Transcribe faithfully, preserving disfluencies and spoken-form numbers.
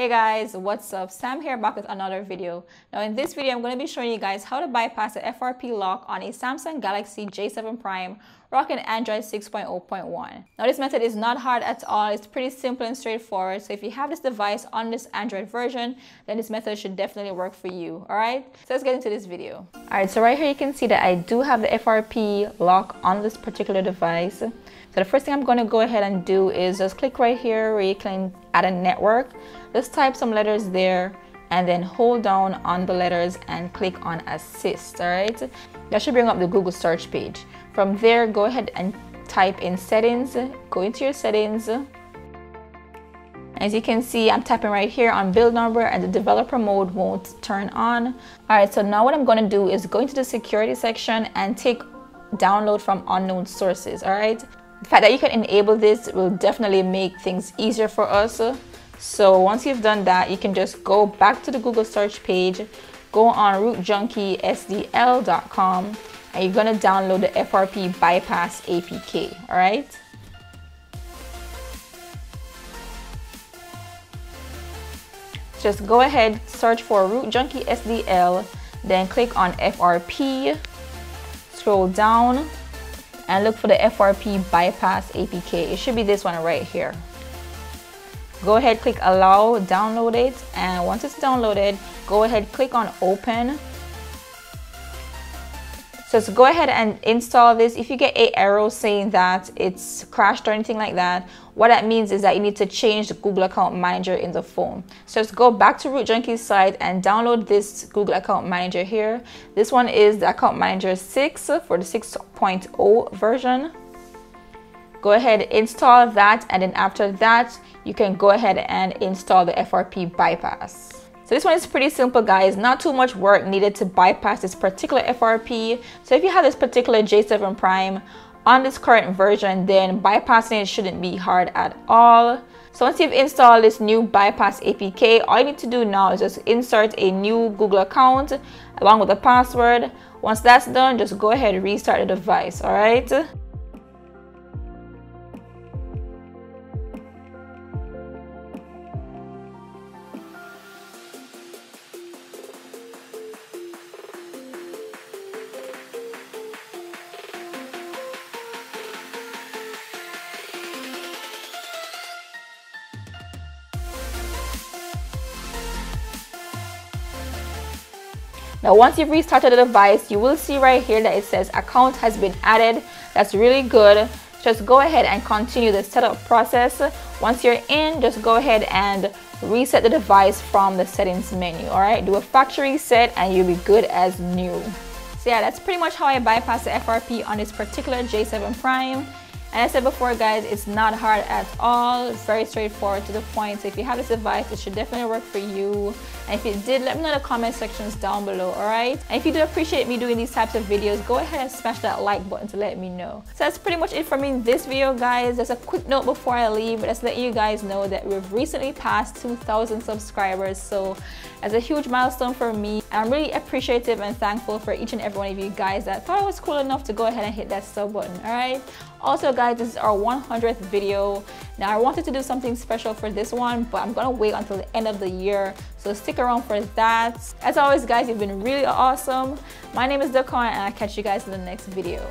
Hey guys, what's up? Sam here, back with another video. Now in this video, I'm going to be showing you guys how to bypass the F R P lock on a Samsung Galaxy J seven Prime rocking Android six point oh point one. Now this method is not hard at all, it's pretty simple and straightforward, so if you have this device on this Android version, then this method should definitely work for you, alright? So let's get into this video. Alright, so right here you can see that I do have the F R P lock on this particular device. So the first thing I'm going to go ahead and do is just click right here where you can add a network. Just type some letters there and then hold down on the letters and click on assist, alright? That should bring up the Google search page. From there, go ahead and type in settings, go into your settings. As you can see, I'm tapping right here on build number and the developer mode won't turn on. Alright, so now what I'm going to do is go into the security section and take download from unknown sources, alright? The fact that you can enable this will definitely make things easier for us. So once you've done that, you can just go back to the Google search page, go on root junkie s d l dot com, and you're going to download the F R P bypass A P K, all right? Just go ahead, search for Root Junkie S D L, then click on F R P, scroll down, and look for the F R P bypass A P K. It should be this one right here. Go ahead, click allow, download it, and once it's downloaded, go ahead, click on open. So just go ahead and install this. If you get an error saying that it's crashed or anything like that, what that means is that you need to change the Google Account Manager in the phone. So just go back to Root Junkie's site and download this Google Account Manager here. This one is the Account Manager six for the six point oh version. Go ahead, install that, and then after that, you can go ahead and install the F R P bypass. So this one is pretty simple, guys. Not too much work needed to bypass this particular F R P. So if you have this particular J seven Prime on this current version, then bypassing it shouldn't be hard at all. So once you've installed this new bypass A P K, all you need to do now is just insert a new Google account along with a password. Once that's done, just go ahead and restart the device, all right? Now once you've restarted the device, you will see right here that it says account has been added. That's really good. Just go ahead and continue the setup process. Once you're in, just go ahead and reset the device from the settings menu, alright? Do a factory reset and you'll be good as new. So yeah, that's pretty much how I bypassed the F R P on this particular J seven Prime. And as I said before, guys, it's not hard at all. It's very straightforward to the point. So if you have this device, it should definitely work for you. And if it did, let me know in the comment sections down below, alright? And if you do appreciate me doing these types of videos, go ahead and smash that like button to let me know. So that's pretty much it for me in this video, guys. There's a quick note before I leave, but just to let you guys know that we've recently passed two thousand subscribers. So that's a huge milestone for me. And I'm really appreciative and thankful for each and every one of you guys that thought I was cool enough to go ahead and hit that sub button, alright? Also, guys, this is our one hundredth video. Now, I wanted to do something special for this one, but I'm gonna wait until the end of the year, so stick around for that. As always, guys, you've been really awesome. My name is Daquan, and I'll catch you guys in the next video.